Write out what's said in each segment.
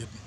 yaptı yapın.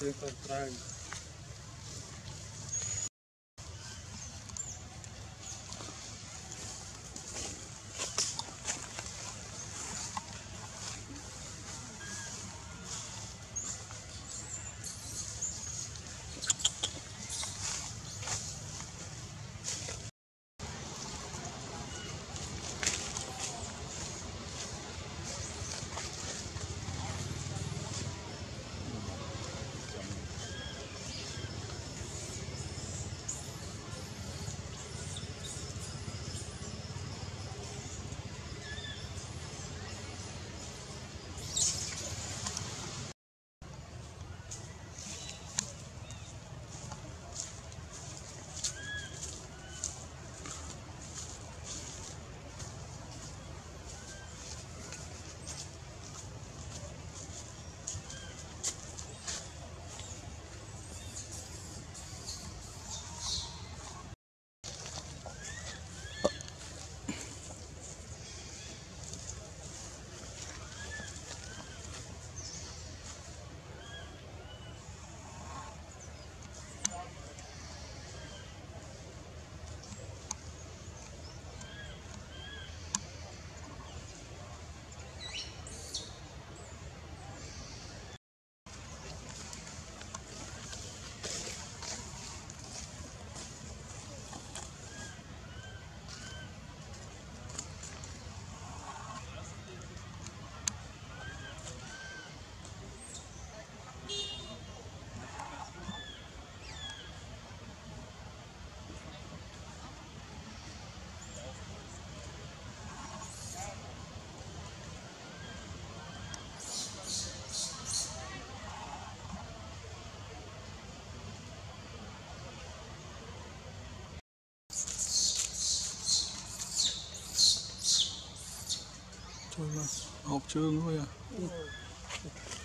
Different brands. Hauptçılığı o ya.